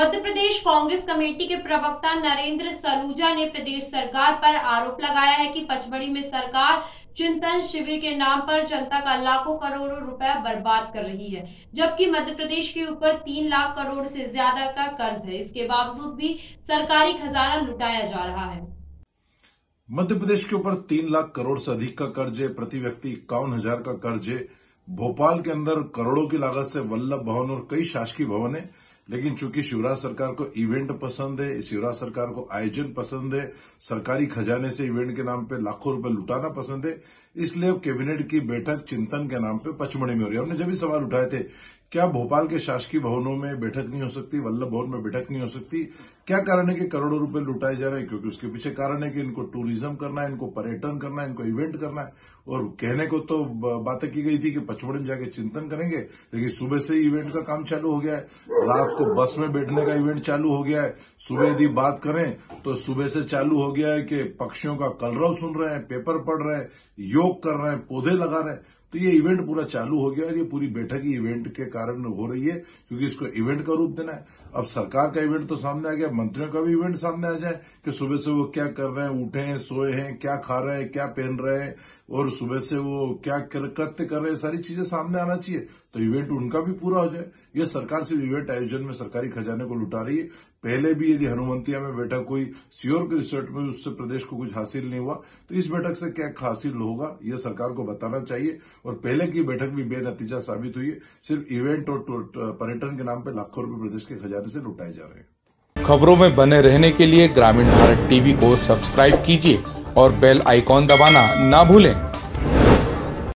Madhya Pradesh Congress committee के प्रवक्ता नरेंद्र सलूजा ने प्रदेश सरकार पर आरोप लगाया है कि पचमड़ी में सरकार चिंतन शिविर के नाम पर जनता का लाखों करोड़ों रुपए बर्बाद कर रही है, जबकि मध्य प्रदेश के ऊपर 3 लाख करोड़ से ज्यादा का कर्ज है। इसके बावजूद भी सरकारी खजाना लुटाया जा रहा है। मध्य प्रदेश के ऊपर 3 लाख करोड़ से अधिक का कर्ज है, प्रति व्यक्ति 51,000 का कर्ज है। भोपाल के अंदर करोड़ों की लागत से वल्लभ भवन और कई शासकीय भवन है, लेकिन चूंकि शिवराज सरकार को इवेंट पसंद है, शिवराज सरकार को आयोजन पसंद है, सरकारी खजाने से इवेंट के नाम पे लाखों रुपए लुटाना पसंद है, इसलिए कैबिनेट की बैठक चिंतन के नाम पे पचमढ़ी में हो रही है। हमने जब भी सवाल उठाए थे, क्या भोपाल के शासकीय भवनों में बैठक नहीं हो सकती, वल्लभ भवन में बैठक नहीं हो सकती? क्या कारण है कि करोड़ों रुपए लुटाए जा रहे हैं? क्योंकि उसके पीछे कारण है कि इनको टूरिज्म करना है, इनको पर्यटन करना है, इनको इवेंट करना है। और कहने को तो बातें की गई थी कि पचमढ़ी में जाके चिंतन करेंगे, लेकिन सुबह से ही इवेंट का काम चालू हो गया है। रात को बस में बैठने का इवेंट चालू हो गया है। सुबह यदि बात करें तो सुबह से चालू हो गया है कि पक्षियों का कलरव सुन रहे हैं, पेपर पढ़ रहे हैं, योग कर रहे हैं, पौधे लगा रहे हैं। तो ये इवेंट पूरा चालू हो गया और ये पूरी बैठक ही इवेंट के कारण हो रही है, क्योंकि इसको इवेंट का रूप देना है। अब सरकार का इवेंट तो सामने आ गया, मंत्रियों का भी इवेंट सामने आ जाए कि सुबह से वो क्या कर रहे हैं, उठे हैं, सोए हैं, क्या खा रहे हैं, क्या पहन रहे हैं, और सुबह से वो क्या कृत्य कर रहे हैं, सारी चीजें सामने आना चाहिए, तो इवेंट उनका भी पूरा हो जाए। ये सरकार सिर्फ इवेंट आयोजन में सरकारी खजाने को लुटा रही है। पहले भी यदि हनुमंतिया में बैठक हुई, सियोर के रिसोर्ट में, उससे प्रदेश को कुछ हासिल नहीं हुआ, तो इस बैठक से क्या हासिल होगा, यह सरकार को बताना चाहिए। और पहले की बैठक भी बेनतीजा साबित हुई है। सिर्फ इवेंट और पर्यटन के नाम पर लाखों रुपए प्रदेश के खजाने से लुटाए जा रहे हैं। खबरों में बने रहने के लिए ग्रामीण भारत टीवी को सब्सक्राइब कीजिए और बेल आइकॉन दबाना ना भूलें।